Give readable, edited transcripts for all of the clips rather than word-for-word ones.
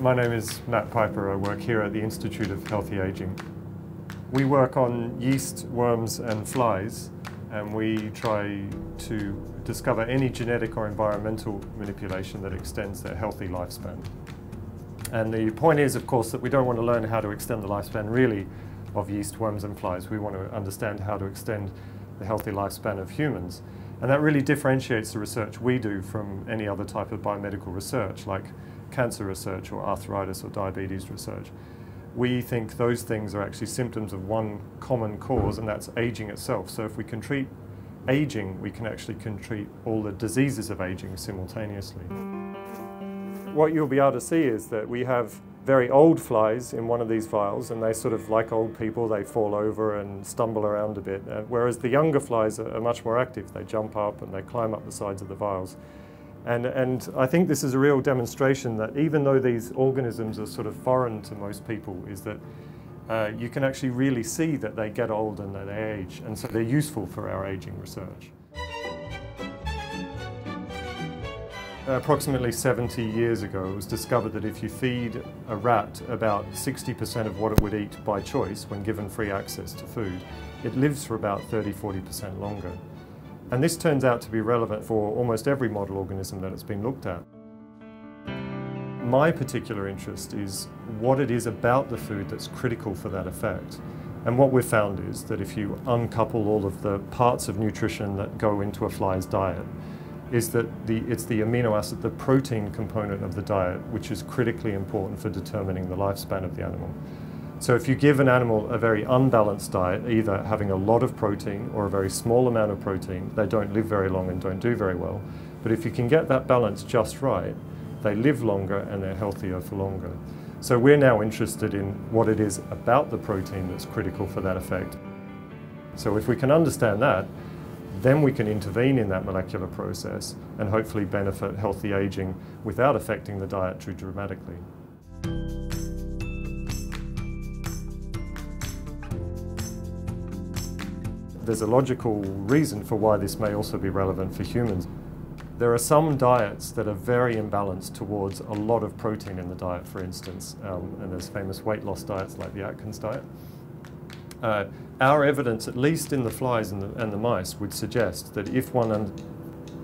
My name is Matt Piper. I work here at the Institute of Healthy Aging. We work on yeast, worms and flies, and we try to discover any genetic or environmental manipulation that extends their healthy lifespan. And the point is, of course, that we don't want to learn how to extend the lifespan really of yeast, worms and flies. We want to understand how to extend the healthy lifespan of humans. And that really differentiates the research we do from any other type of biomedical research, like cancer research or arthritis or diabetes research. We think those things are actually symptoms of one common cause, and that's aging itself. So if we can treat aging, we can actually treat all the diseases of aging simultaneously. What you'll be able to see is that we have very old flies in one of these vials, and they sort of, like old people, they fall over and stumble around a bit, whereas the younger flies are much more active. They jump up and they climb up the sides of the vials. And I think this is a real demonstration that even though these organisms are sort of foreign to most people, is that you can actually really see that they get old and that they age, and so they're useful for our aging research. Approximately 70 years ago, it was discovered that if you feed a rat about 60% of what it would eat by choice when given free access to food, it lives for about 30–40% longer. And this turns out to be relevant for almost every model organism that it's been looked at. My particular interest is what it is about the food that's critical for that effect. And what we've found is that if you uncouple all of the parts of nutrition that go into a fly's diet, is that it's the amino acid, the protein component of the diet, which is critically important for determining the lifespan of the animal. So if you give an animal a very unbalanced diet, either having a lot of protein or a very small amount of protein, they don't live very long and don't do very well. But if you can get that balance just right, they live longer and they're healthier for longer. So we're now interested in what it is about the protein that's critical for that effect. So if we can understand that, then we can intervene in that molecular process and hopefully benefit healthy aging without affecting the diet too dramatically. There's a logical reason for why this may also be relevant for humans. There are some diets that are very imbalanced towards a lot of protein in the diet, for instance, and there's famous weight loss diets like the Atkins diet. Our evidence, at least in the flies and the mice, would suggest that if one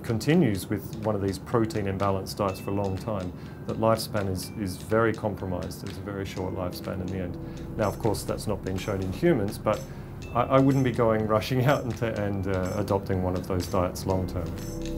continues with one of these protein imbalanced diets for a long time, that lifespan is very compromised. There's a very short lifespan in the end. Now, of course, that's not been shown in humans, but I wouldn't be rushing out and adopting one of those diets long term.